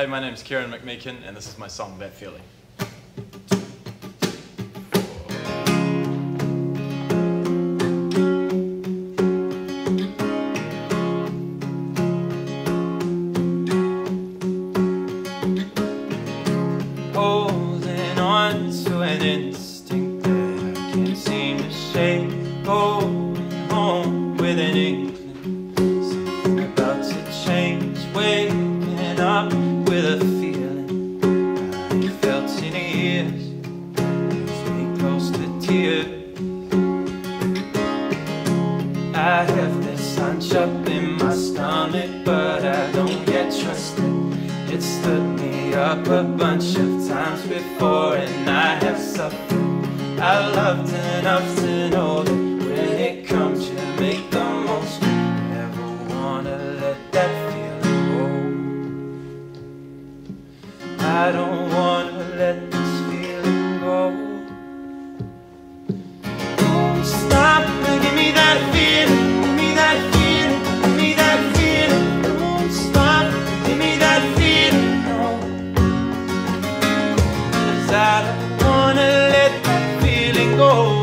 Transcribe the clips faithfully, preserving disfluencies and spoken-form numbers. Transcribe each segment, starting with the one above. Hey, my name's Ciaran McMeeken, and this is my song, That Feeling. Holding on to an instinct that I can't seem to shake. Going home with an inkling, something about to change. Waking up with a feeling I ain't felt in years, leaves me close to tears. I have this hunch up in my stomach, but I don't get trusted. It stood me up a bunch of times before, and I have suffered. I loved enough to know that when it comes, you make the most. Never wanna let that feeling go. I don't wanna let this feeling go. Ooh, stop and give me that feeling, give me that feeling, give me that feeling. Ooh, stop, give me that feeling, no. 'Cause I don't wanna let that feeling go.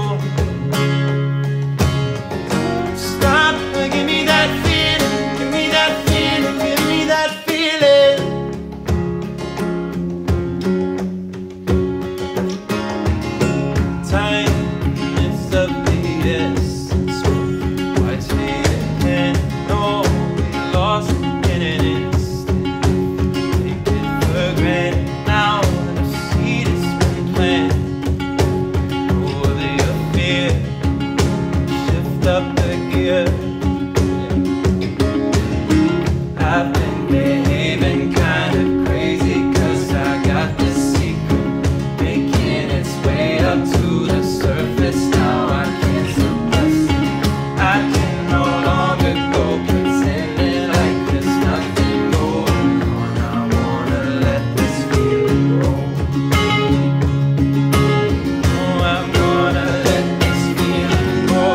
I've been behaving kind of crazy, 'cause I got this secret making its way up to the surface. Now I can't suppress it. I can no longer go pretending like there's nothing going on. I wanna let this feeling go. Oh, I'm gonna let this feeling go.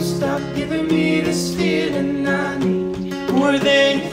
Stop giving me this feeling I need more than